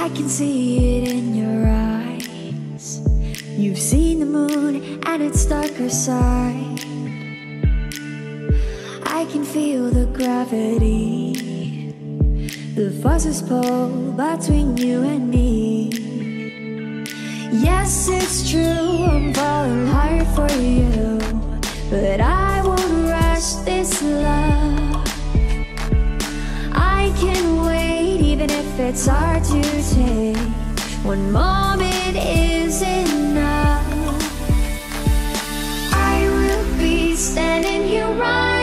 I can see it in your eyes. You've seen the moon and its darker side. I can feel the gravity, the forces pull between you and me. Yes, it's true, I'm falling hard for you, but I won't rush this love. I can wait, even if it's hard to take. One moment is enough. I will be standing here right